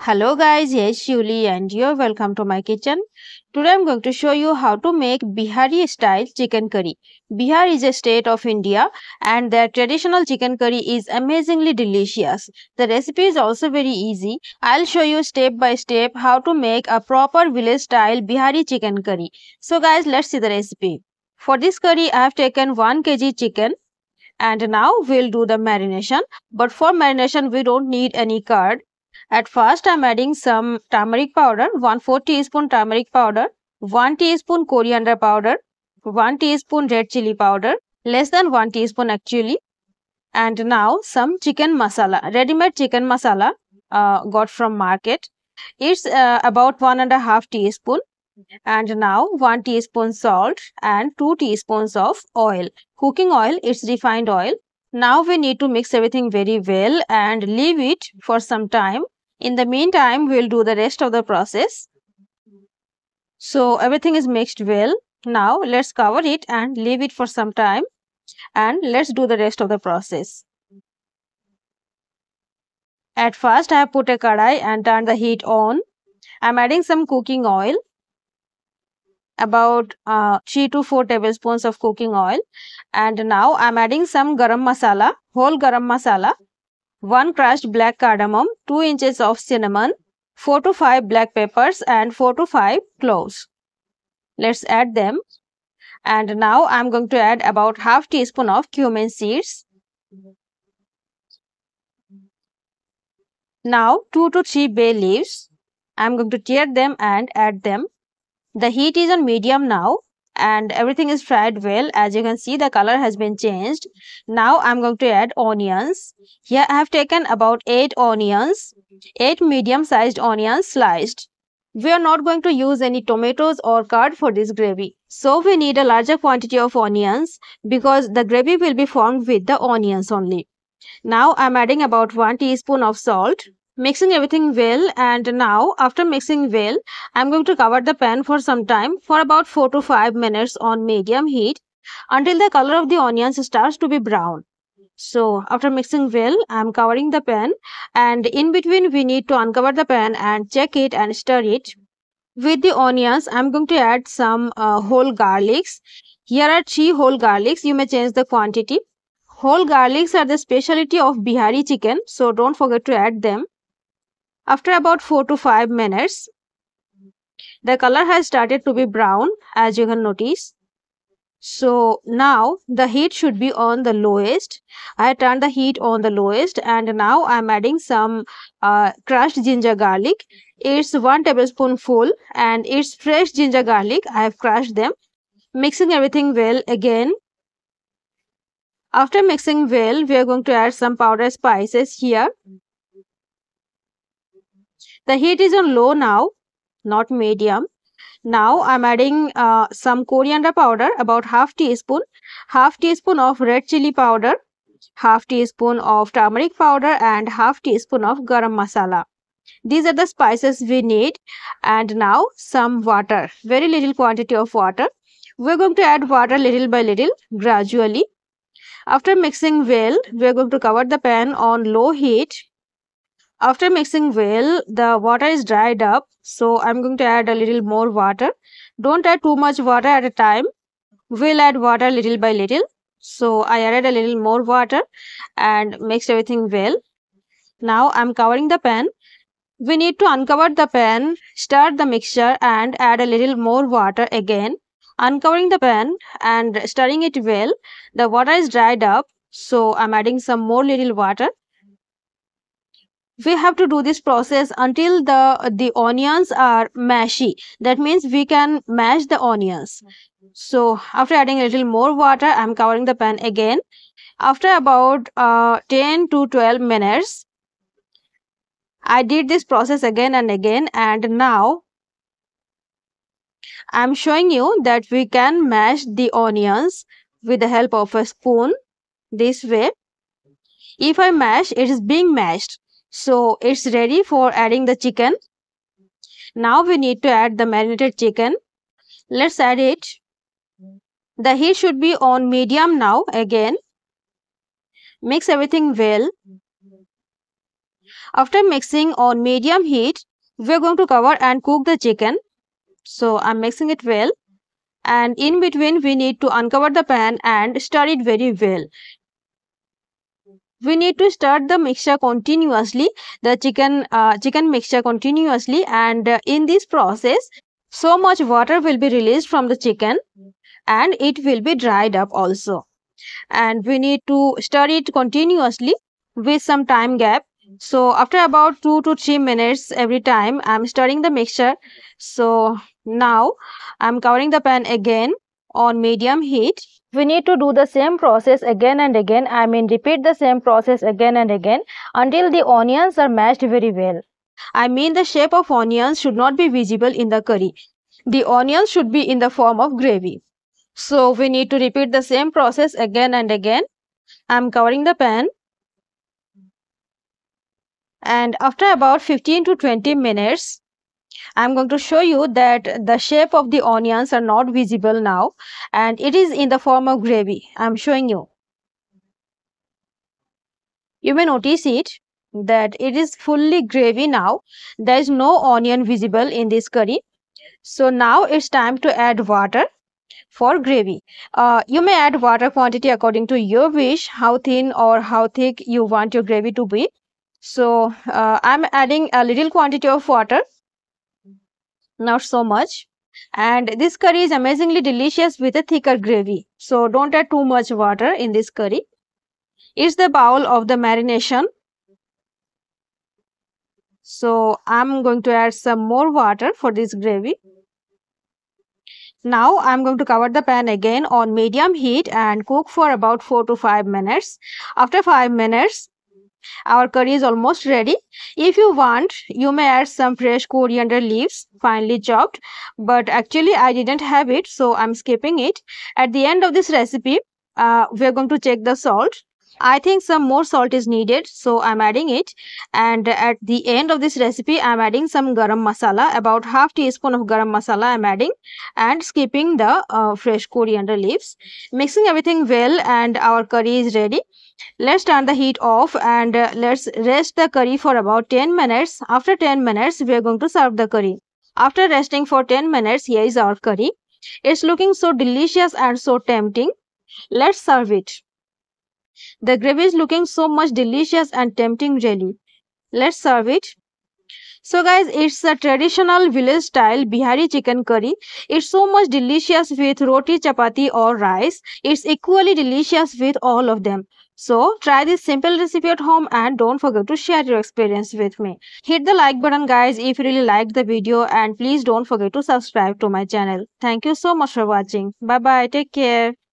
Hello guys, yes Julie and you're welcome to my kitchen. Today I'm going to show you how to make Bihari style chicken curry. Bihar is a state of India and their traditional chicken curry is amazingly delicious. The recipe is also very easy. I'll show you step by step how to make a proper village style Bihari chicken curry. So guys, let's see the recipe. For this curry I've taken 1 kg chicken. And now we'll do the marination. But for marination we don't need any curd. At first, I'm adding some turmeric powder, 1/4 teaspoon turmeric powder, 1 teaspoon coriander powder, 1 teaspoon red chili powder, less than 1 teaspoon actually. And now some chicken masala, ready-made chicken masala got from market. It's about 1.5 teaspoon. And now 1 teaspoon salt and 2 teaspoons of oil. Cooking oil, it's refined oil. Now we need to mix everything very well and leave it for some time. In the meantime, we'll do the rest of the process. So everything is mixed well. Now let's cover it and leave it for some time. And let's do the rest of the process. At first, I have put a kadai and turned the heat on. I'm adding some cooking oil. About 3 to 4 tablespoons of cooking oil. And now I'm adding some garam masala, whole garam masala, 1 crushed black cardamom, 2 inches of cinnamon, 4 to 5 black peppers and 4 to 5 cloves. Let's add them. And now I'm going to add about half teaspoon of cumin seeds. Now 2 to 3 bay leaves. I'm going to tear them and add them. The heat is on medium now and everything is fried well. As you can see, the color has been changed. Now I'm going to add onions. Here I have taken about 8 onions, 8 medium sized onions sliced. We are not going to use any tomatoes or curd for this gravy. So we need a larger quantity of onions because the gravy will be formed with the onions only. Now I'm adding about 1 teaspoon of salt. Mixing everything well, and now after mixing well, I'm going to cover the pan for some time for about 4 to 5 minutes on medium heat until the color of the onions starts to be brown. So after mixing well, I'm covering the pan, and in between we need to uncover the pan and check it and stir it. With the onions, I'm going to add some whole garlics. Here are 3 whole garlics. You may change the quantity. Whole garlics are the specialty of Bihari chicken, so don't forget to add them. After about 4 to 5 minutes, the color has started to be brown, as you can notice. So now the heat should be on the lowest. I turned the heat on the lowest, and now I'm adding some crushed ginger garlic. It's 1 tablespoon full and it's fresh ginger garlic. I have crushed them. Mixing everything well again. After mixing well, we are going to add some powder spices here. The heat is on low now, not medium. Now I'm adding some coriander powder, about half teaspoon of red chili powder, half teaspoon of turmeric powder and half teaspoon of garam masala. These are the spices we need. And now some water, very little quantity of water. We're going to add water little by little, gradually. After mixing well, we're going to cover the pan on low heat. After mixing well, the water is dried up, so I'm going to add a little more water. Don't add too much water at a time. We'll add water little by little. So I added a little more water and mixed everything well. Now I'm covering the pan. We need to uncover the pan, stir the mixture and add a little more water again. Uncovering the pan and stirring it well. The water is dried up, so I'm adding some more little water. We have to do this process until the onions are mashy. That means we can mash the onions. So after adding a little more water, I'm covering the pan again. After about 10 to 12 minutes, I did this process again and again. And now I'm showing you that we can mash the onions with the help of a spoon. This way, if I mash, it is being mashed. So it's ready for adding the chicken. Now we need to add the marinated chicken. Let's add it. The heat should be on medium now again. Mix everything well. After mixing on medium heat, we are going to cover and cook the chicken. So I am mixing it well, and in between we need to uncover the pan and stir it very well. We need to stir the mixture continuously, the chicken mixture continuously, and in this process so much water will be released from the chicken and it will be dried up also. And we need to stir it continuously with some time gap. So after about 2 to 3 minutes every time I am stirring the mixture. So now I am covering the pan again on medium heat. We need to do the same process again and again. I mean repeat the same process again and again until the onions are mashed very well. I mean the shape of onions should not be visible in the curry. The onions should be in the form of gravy. So we need to repeat the same process again and again. I am covering the pan. And after about 15 to 20 minutes, I am going to show you that the shape of the onions are not visible now and it is in the form of gravy. I am showing you. You may notice it that it is fully gravy now. There is no onion visible in this curry. So now it's time to add water for gravy. You may add water quantity according to your wish, how thin or how thick you want your gravy to be. So I am adding a little quantity of water. Not so much, and this curry is amazingly delicious with a thicker gravy, so don't add too much water in this curry. It's the bowl of the marination, so I'm going to add some more water for this gravy. Now I'm going to cover the pan again on medium heat and cook for about 4 to 5 minutes. After 5 minutes our curry is almost ready. If you want, you may add some fresh coriander leaves, finely chopped, but actually I didn't have it, so I'm skipping it. At the end of this recipe, we're going to check the salt. I think some more salt is needed, so I'm adding it. And at the end of this recipe, I'm adding some garam masala, about half teaspoon of garam masala I'm adding, and skipping the fresh coriander leaves. Mixing everything well and our curry is ready. Let's turn the heat off and let's rest the curry for about 10 minutes. After 10 minutes, we are going to serve the curry. After resting for 10 minutes, here is our curry. It's looking so delicious and so tempting. Let's serve it. The gravy is looking so much delicious and tempting really. Let's serve it. So guys, it's a traditional village style Bihari chicken curry. It's so much delicious with roti, chapati or rice. It's equally delicious with all of them. So try this simple recipe at home and don't forget to share your experience with me. Hit the like button guys if you really liked the video, and please don't forget to subscribe to my channel. Thank you so much for watching. Bye bye. Take care.